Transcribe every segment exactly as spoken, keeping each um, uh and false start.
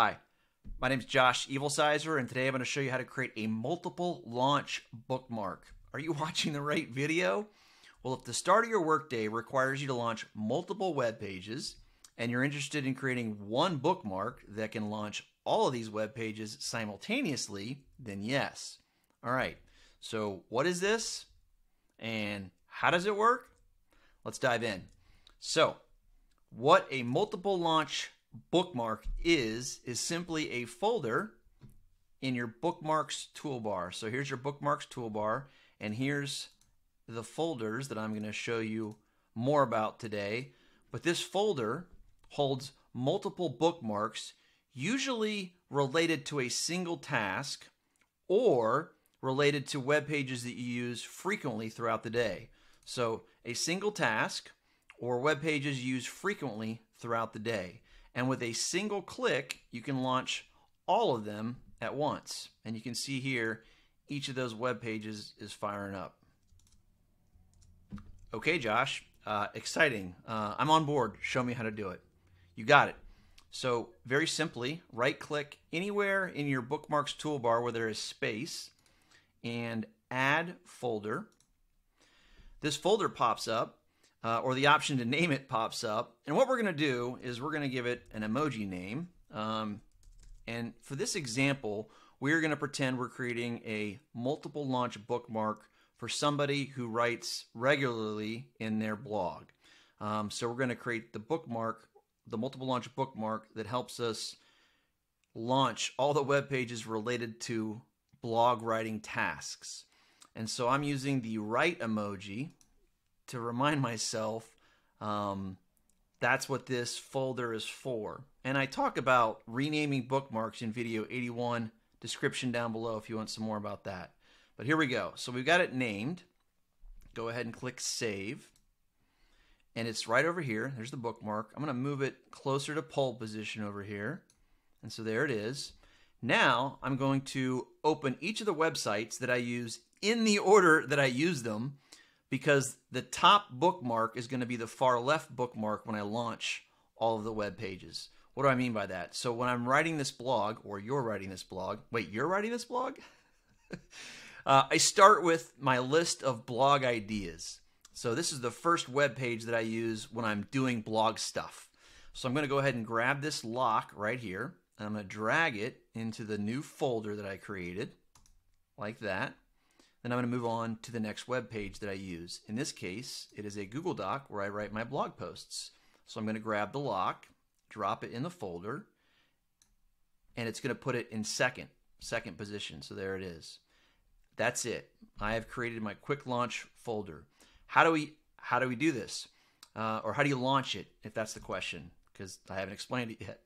Hi, my name is Josh Evilsizor, and today I'm going to show you how to create a multiple launch bookmark. Are you watching the right video? Well, if the start of your workday requires you to launch multiple web pages, and you're interested in creating one bookmark that can launch all of these web pages simultaneously, then yes. All right, so what is this, and how does it work? Let's dive in. So, what a multiple launch bookmark is is simply a folder in your bookmarks toolbar. So here's your bookmarks toolbar, and here's the folders that I'm going to show you more about today. But this folder holds multiple bookmarks, usually related to a single task or related to web pages that you use frequently throughout the day. So a single task or web pages used frequently throughout the day. And with a single click, you can launch all of them at once. And you can see here, each of those web pages is firing up. Okay, Josh, uh, exciting. Uh, I'm on board. Show me how to do it. You got it. So very simply, right-click anywhere in your bookmarks toolbar where there is space and add folder. This folder pops up. Uh, or the option to name it pops up. And what we're going to do is we're going to give it an emoji name. Um, and for this example, we're going to pretend we're creating a multiple launch bookmark for somebody who writes regularly in their blog. Um, so we're going to create the bookmark, the multiple launch bookmark that helps us launch all the web pages related to blog writing tasks. And so I'm using the write emoji to remind myself um, that's what this folder is for. And I talk about renaming bookmarks in video eighty-one, description down below if you want some more about that. But here we go. So we've got it named. Go ahead and click save. And it's right over here. There's the bookmark. I'm gonna move it closer to poll position over here. And so there it is. Now I'm going to open each of the websites that I use in the order that I use them, because the top bookmark is going to be the far left bookmark when I launch all of the web pages. What do I mean by that? So when I'm writing this blog, or you're writing this blog, wait, you're writing this blog? uh, I start with my list of blog ideas. So this is the first web page that I use when I'm doing blog stuff. So I'm going to go ahead and grab this lock right here, and I'm going to drag it into the new folder that I created, like that. Then I'm going to move on to the next web page that I use. In this case, it is a Google Doc where I write my blog posts. So I'm going to grab the lock, drop it in the folder, and it's going to put it in second, second position. So there it is. That's it. I have created my quick launch folder. How do we how do we do this? Uh, or how do you launch it, if that's the question, because I haven't explained it yet.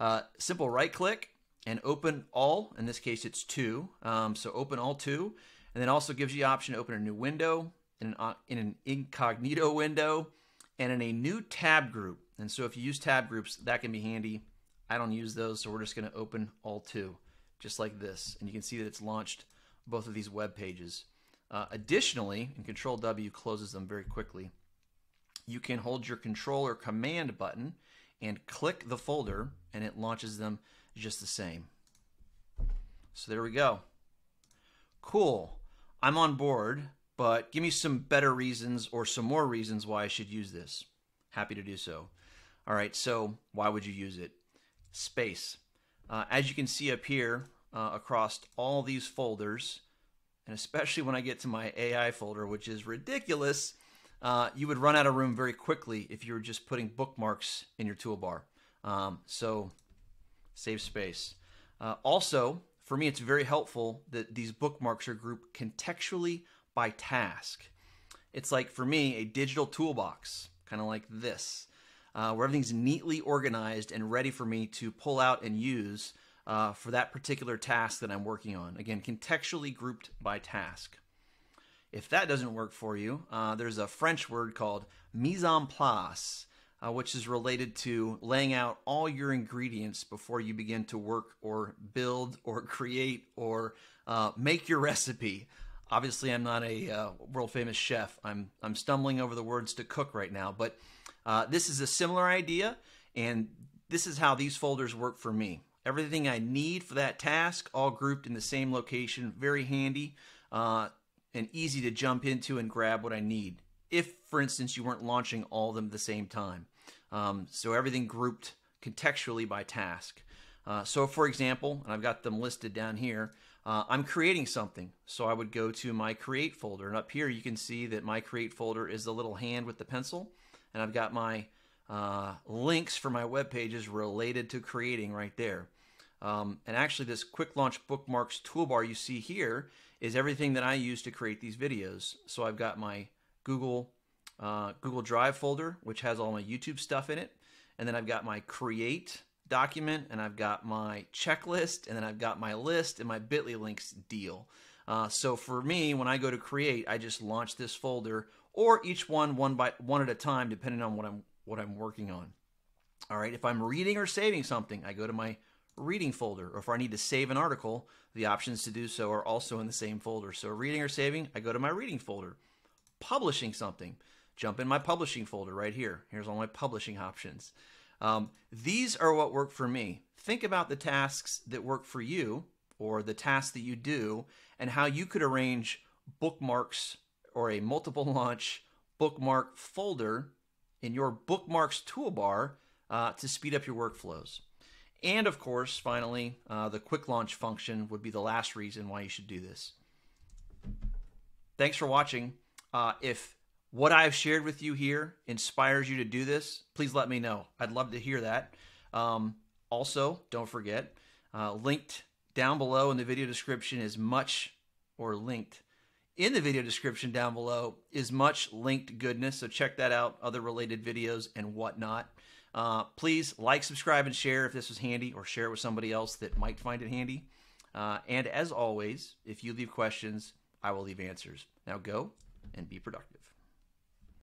Uh, simple right-click and open all. In this case, it's two. Um, so open all two. And then also gives you the option to open a new window, in an, in an incognito window, and in a new tab group. And so if you use tab groups, that can be handy. I don't use those, so we're just going to open all two, just like this. And you can see that it's launched both of these web pages. Uh, additionally, and Control W closes them very quickly, you can hold your Control or Command button and click the folder, and it launches them just the same. So there we go. Cool. I'm on board, but give me some better reasons or some more reasons why I should use this. Happy to do so. All right, so why would you use it? Space. Uh, as you can see up here uh, across all these folders, and especially when I get to my A I folder, which is ridiculous, uh, you would run out of room very quickly if you were just putting bookmarks in your toolbar. Um, so save space. Uh, also, for me, it's very helpful that these bookmarks are grouped contextually by task. It's like, for me, a digital toolbox, kind of like this, uh, where everything's neatly organized and ready for me to pull out and use uh, for that particular task that I'm working on. Again, contextually grouped by task. If that doesn't work for you, uh, there's a French word called mise en place, Uh, which is related to laying out all your ingredients before you begin to work or build or create or uh, make your recipe. Obviously, I'm not a uh, world-famous chef. I'm, I'm stumbling over the words to cook right now, but uh, this is a similar idea, and this is how these folders work for me. everything I need for that task, all grouped in the same location. Very handy uh, and easy to jump into and grab what I need. If, for instance, you weren't launching all of them at the same time. Um, so everything grouped contextually by task. Uh, so for example, and I've got them listed down here, uh, I'm creating something. So I would go to my create folder, and up here you can see that my create folder is the little hand with the pencil, and I've got my uh, links for my web pages related to creating right there. Um, and actually this quick launch bookmarks toolbar you see here is everything that I use to create these videos. So I've got my Google, uh, Google Drive folder, which has all my YouTube stuff in it. And then I've got my create document, and I've got my checklist, and then I've got my list and my Bitly links deal. Uh, so for me, when I go to create, I just launch this folder, or each one one by one at a time, depending on what I'm what I'm working on. All right, if I'm reading or saving something, I go to my reading folder, or if I need to save an article, the options to do so are also in the same folder. So reading or saving, I go to my reading folder. Publishing something, jump in my publishing folder right here. Here's all my publishing options. Um, these are what work for me. Think about the tasks that work for you, or the tasks that you do, and how you could arrange bookmarks or a multiple launch bookmark folder in your bookmarks toolbar uh, to speed up your workflows. And of course, finally, uh, the quick launch function would be the last reason why you should do this. Thanks for watching. Uh, if what I've shared with you here inspires you to do this, please let me know. I'd love to hear that. Um, also, don't forget, uh, linked down below in the video description is much, or linked in the video description down below is much linked goodness. So check that out, other related videos and whatnot. Uh, please like, subscribe, and share if this was handy, or share it with somebody else that might find it handy. Uh, and as always, if you leave questions, I will leave answers. Now go and be productive.